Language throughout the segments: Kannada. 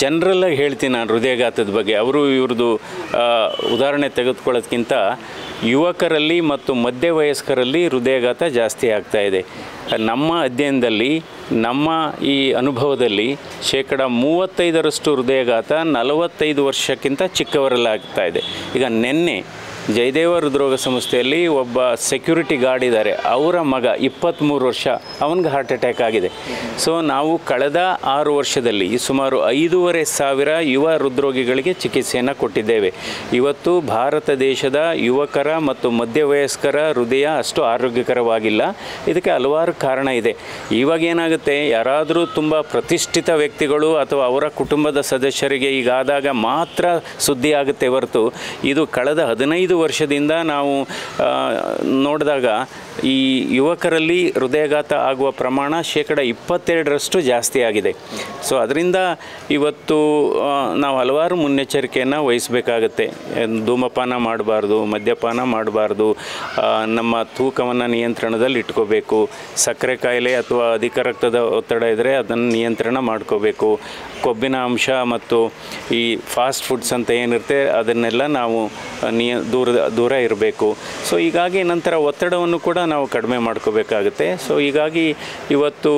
जनरल हेल्ती ना हृदयाघातद बगे अवरु इवरदु उदाहरणे ತೆಗೆದುಕೊಳ್ಳೋದಕ್ಕಿಂತ ಯುವಕರಲ್ಲಿ ಮತ್ತು ಮಧ್ಯವಯಸ್ಕರಲ್ಲಿ ಹೃದಯಾಘಾತ ಜಾಸ್ತಿ ಆಗ್ತಾ ಇದೆ। ನಮ್ಮ ಅಧ್ಯಯನದಲ್ಲಿ ನಮ್ಮ ಈ ಅನುಭವದಲ್ಲಿ ಶೇಕಡ 35% ಹೃದಯಾಘಾತ 45 ವರ್ಷಕ್ಕಿಂತ ಚಿಕ್ಕವರಲ್ಲಿ ಆಗ್ತಾ ಇದೆ। ಈಗ ನೆನ್ನೆ ಜಯದೇವ ಹೃದ್ರೋಗ ಸಂಸ್ಥೆಯಲ್ಲಿ ಒಬ್ಬ ಸೆಕ್ಯೂರಿಟಿ ಗಾರ್ಡ್ ಇದ್ದಾರೆ, ಅವರ ಮಗ 23 ವರ್ಷ, ಅವನಿಗೆ ಹಾರ್ಟ್ ಅಟ್ಯಾಕ್ ಆಗಿದೆ। ಸೊ ನಾವು ಕಳೆದ 6 ವರ್ಷದಲ್ಲಿ ಸುಮಾರು 5,500 ಯುವ ಹೃದ್ರೋಗಿಗಳಿಗೆ ಚಿಕಿತ್ಸೆಯನ್ನು ಕೊಟ್ಟಿದ್ದೇವೆ। ಇವತ್ತು ಭಾರತ ದೇಶದ ಯುವಕರ ಮತ್ತು ಮಧ್ಯವಯಸ್ಕರ ಹೃದಯ ಅಷ್ಟು ಆರೋಗ್ಯಕರವಾಗಿಲ್ಲ, ಇದಕ್ಕೆ ಹಲವಾರು ಕಾರಣ ಇದೆ। ಇವಾಗ ಏನಾಗುತ್ತೆ, ಯಾರಾದರೂ ತುಂಬ ಪ್ರತಿಷ್ಠಿತ ವ್ಯಕ್ತಿಗಳು ಅಥವಾ ಅವರ ಕುಟುಂಬದ ಸದಸ್ಯರಿಗೆ ಈಗಾದಾಗ ಮಾತ್ರ ಸುದ್ದಿ ಆಗುತ್ತೆ ಹೊರತು, ಇದು ಕಳೆದ 15 ವರ್ಷದಿಂದ ನಾವು ನೋಡಿದಾಗ ಈ ಯುವಕರಲ್ಲಿ ಹೃದಯಾಘಾತ ಆಗುವ ಪ್ರಮಾಣ ಶೇಕಡ 22% ಜಾಸ್ತಿ ಆಗಿದೆ। ಸೊ ಅದರಿಂದ ಇವತ್ತು ನಾವು ಹಲವಾರು ಮುನ್ನೆಚ್ಚರಿಕೆಯನ್ನು ವಹಿಸಬೇಕಾಗತ್ತೆ। ಧೂಮಪಾನ ಮಾಡಬಾರ್ದು, ಮದ್ಯಪಾನ ಮಾಡಬಾರ್ದು, ನಮ್ಮ ತೂಕವನ್ನು ನಿಯಂತ್ರಣದಲ್ಲಿ ಇಟ್ಕೋಬೇಕು, ಸಕ್ಕರೆ ಕಾಯಿಲೆ ಅಥವಾ ಅಧಿಕ ರಕ್ತದ ಒತ್ತಡ ಇದ್ದರೆ ಅದನ್ನು ನಿಯಂತ್ರಣ ಮಾಡ್ಕೋಬೇಕು, ಕೊಬ್ಬಿನ ಅಂಶ ಮತ್ತು ಈ ಫಾಸ್ಟ್ ಫುಡ್ಸ್ ಅಂತ ಏನಿರುತ್ತೆ ಅದನ್ನೆಲ್ಲ ನಾವು ದೂರ ಇರಬೇಕು। ಸೊ ಹೀಗಾಗಿ ನಂತರ ಒತ್ತಡವನ್ನು ಕೂಡ ನಾವು ಕಡಿಮೆ ಮಾಡ್ಕೋಬೇಕಾಗುತ್ತೆ। ಸೊ ಹೀಗಾಗಿ ಇವತ್ತು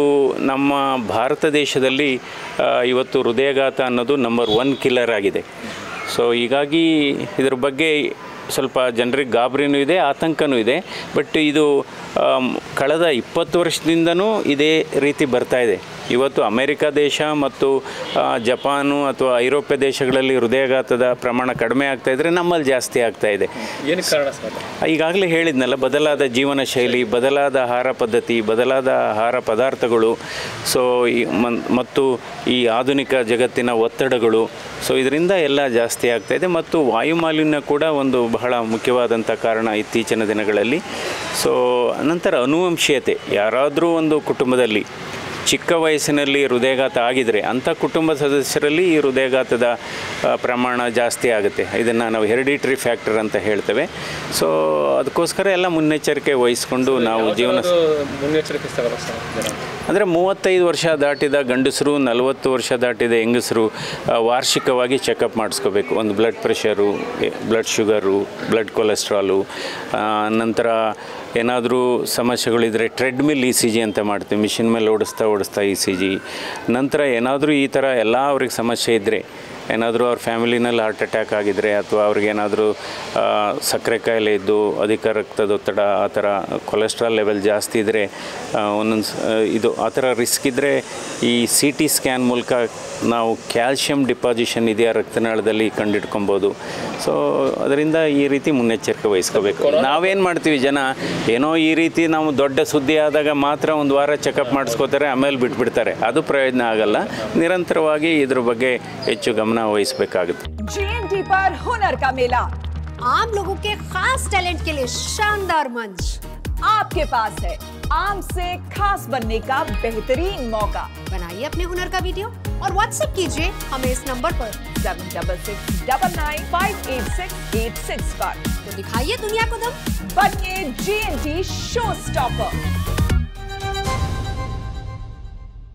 ನಮ್ಮ ಭಾರತ ದೇಶದಲ್ಲಿ ಇವತ್ತು ಹೃದಯಾಘಾತ ಅನ್ನೋದು ನಂಬರ್ 1 ಕಿಲ್ಲರ್ ಆಗಿದೆ। ಸೊ ಹೀಗಾಗಿ ಇದರ ಬಗ್ಗೆ ಸ್ವಲ್ಪ ಜನರಿಗೆ ಗಾಬರಿನೂ ಇದೆ, ಆತಂಕನೂ ಇದೆ। ಬಟ್ ಇದು ಕಳೆದ 20 ವರ್ಷದಿಂದನೂ ಇದೇ ರೀತಿ ಬರ್ತಾಯಿದೆ। ಇವತ್ತು ಅಮೇರಿಕಾ ದೇಶ ಮತ್ತು ಜಪಾನು ಅಥವಾ ಐರೋಪ್ಯ ದೇಶಗಳಲ್ಲಿ ಹೃದಯಾಘಾತದ ಪ್ರಮಾಣ ಕಡಿಮೆ ಆಗ್ತಾ ಇದ್ದರೆ ನಮ್ಮಲ್ಲಿ ಜಾಸ್ತಿ ಆಗ್ತಾ ಇದೆ। ಏನು ಕಾರಣ ಸರ್? ಈಗಾಗಲೇ ಹೇಳಿದ್ನಲ್ಲ, ಬದಲಾದ ಜೀವನ ಶೈಲಿ, ಬದಲಾದ ಆಹಾರ ಪದ್ಧತಿ, ಬದಲಾದ ಆಹಾರ ಪದಾರ್ಥಗಳು, ಸೊ ಮತ್ತು ಈ ಆಧುನಿಕ ಜಗತ್ತಿನ ಒತ್ತಡಗಳು, ಸೊ ಇದರಿಂದ ಎಲ್ಲ ಜಾಸ್ತಿ ಆಗ್ತಾ ಇದೆ। ಮತ್ತು ವಾಯುಮಾಲಿನ್ಯ ಕೂಡ ಒಂದು ಬಹಳ ಮುಖ್ಯವಾದಂಥ ಕಾರಣ ಇತ್ತೀಚಿನ ದಿನಗಳಲ್ಲಿ। ಸೊ ನಂತರ ಅನುವಂಶೀಯತೆ, ಯಾರಾದರೂ ಒಂದು ಕುಟುಂಬದಲ್ಲಿ ಚಿಕ್ಕ ವಯಸ್ಸಿನಲ್ಲಿ ಹೃದಯಾಘಾತ ಆಗಿದರೆ ಅಂಥ ಕುಟುಂಬ ಸದಸ್ಯರಲ್ಲಿ ಈ ಹೃದಯಾಘಾತದ ಪ್ರಮಾಣ ಜಾಸ್ತಿ ಆಗುತ್ತೆ। ಇದನ್ನು ನಾವು ಹೆರಿಡಿಟ್ರಿ ಫ್ಯಾಕ್ಟರ್ ಅಂತ ಹೇಳ್ತೇವೆ। ಸೊ ಅದಕ್ಕೋಸ್ಕರ ಎಲ್ಲ ಮುನ್ನೆಚ್ಚರಿಕೆ ವಹಿಸಿಕೊಂಡು ನಾವು ಜೀವನ ಮುನ್ನೆಚ್ಚರಿಕೆ ಅಂದರೆ 35 ವರ್ಷ ದಾಟಿದ ಗಂಡಸರು, 40 ವರ್ಷ ದಾಟಿದ ಹೆಂಗಸರು ವಾರ್ಷಿಕವಾಗಿ ಚೆಕಪ್ ಮಾಡಿಸ್ಕೋಬೇಕು। ಒಂದು blood pressure, blood sugar, blood cholesterol, ನಂತರ ಏನಾದರೂ ಸಮಸ್ಯೆಗಳಿದ್ದರೆ ಟ್ರೆಡ್ಮಿಲ್ ECG ಅಂತ ಮಾಡ್ತೀವಿ, ಮಿಷಿನ್ ಮೇಲೆ ಓಡಿಸ್ತಾ ECG, ನಂತರ ಏನಾದರೂ ಈ ಥರ ಎಲ್ಲ ಅವ್ರಿಗೆ ಸಮಸ್ಯೆ ಇದ್ದರೆ, ಏನಾದರೂ ಅವ್ರ ಫ್ಯಾಮಿಲಿನಲ್ಲಿ ಹಾರ್ಟ್ ಅಟ್ಯಾಕ್ ಆಗಿದರೆ ಅಥವಾ ಅವ್ರಿಗೇನಾದರೂ ಸಕ್ಕರೆ ಕಾಯಿಲೆ ಇದ್ದು ಅಧಿಕ ರಕ್ತದೊತ್ತಡ, ಆ ಥರ ಕೊಲೆಸ್ಟ್ರಾಲ್ ಲೆವೆಲ್ ಜಾಸ್ತಿ ಇದ್ದರೆ, ಒಂದೊಂದು ಇದು ಆ ಥರ ರಿಸ್ಕ್ ಇದ್ದರೆ ಈ CT ಸ್ಕ್ಯಾನ್ ಮೂಲಕ ನಾವು ಕ್ಯಾಲ್ಷಿಯಂ ಡಿಪಾಸಿಷನ್ ಇದೆಯಾ ರಕ್ತನಾಳದಲ್ಲಿ ಕಂಡಿಡ್ಕೊಬೋದು। ಸೊ ಅದರಿಂದ ಈ ರೀತಿ ಮುನ್ನೆಚ್ಚರಿಕೆ ವಹಿಸ್ಕೋಬೇಕು। ನಾವೇನು ಮಾಡ್ತೀವಿ, ಜನ ಏನೋ ಈ ರೀತಿ ನಾವು ದೊಡ್ಡ ಸುದ್ದಿ ಆದಾಗ ಮಾತ್ರ ಒಂದು ವಾರ ಚೆಕಪ್ ಮಾಡಿಸ್ಕೋತಾರೆ, ಆಮೇಲೆ ಬಿಟ್ಬಿಡ್ತಾರೆ, ಅದು ಪ್ರಯೋಜನ ಆಗಲ್ಲ। ನಿರಂತರವಾಗಿ ಇದ್ರ ಬಗ್ಗೆ ಹೆಚ್ಚು ಗಮನ JMT पर हुनर का मेला, आम लोगों के खास टैलेंट के लिए शानदार मंच आपके पास है। आम से खास बनने का बेहतरीन मौका, बनाइए अपने हुनर का वीडियो और व्हाट्सएप कीजिए हमें इस नंबर पर 7669586865 पर। तो दिखाइए दुनिया को दम, बनिए JMT शो स्टॉपर।